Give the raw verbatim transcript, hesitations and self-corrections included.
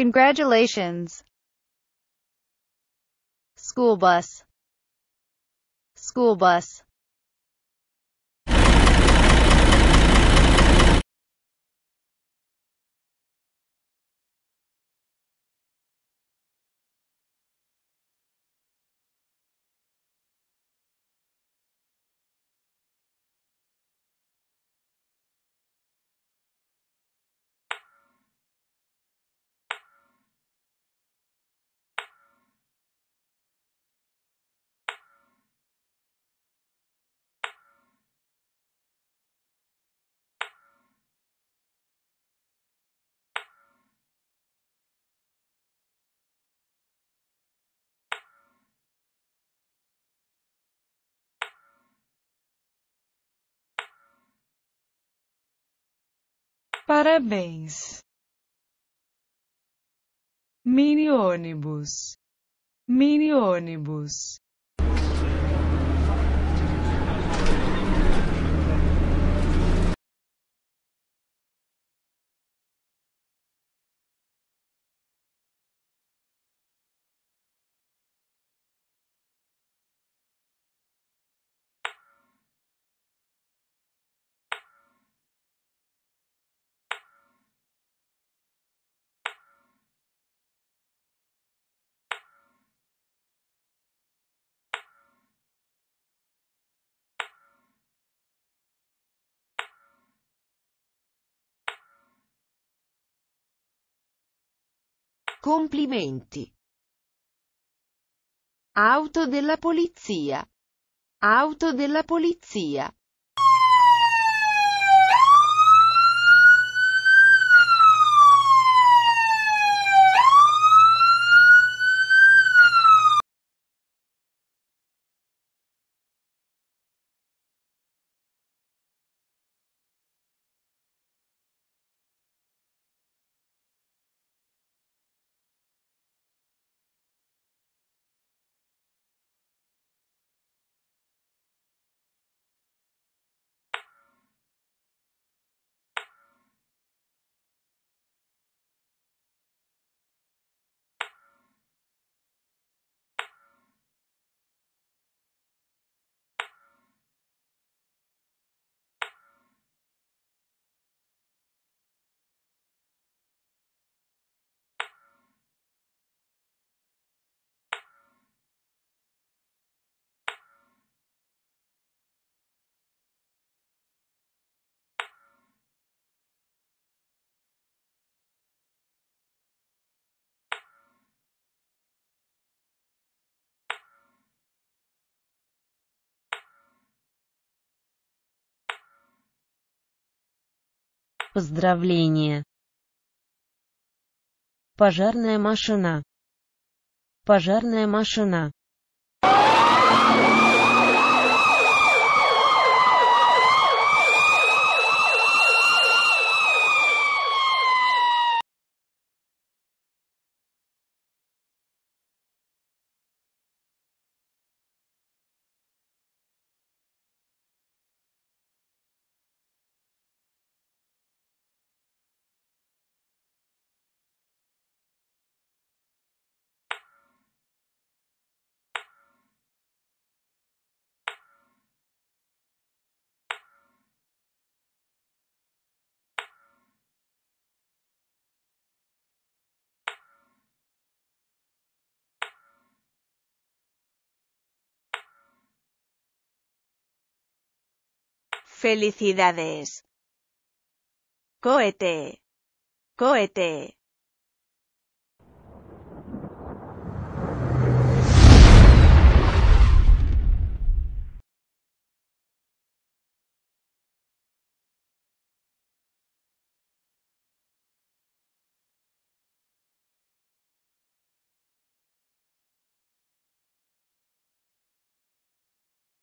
Congratulations. School bus. School bus. Parabéns. Mini-ônibus. Mini-ônibus. Complimenti. Auto della polizia. Auto della polizia. Поздравление. Пожарная машина. Пожарная машина. Felicidades. Cohete. Cohete.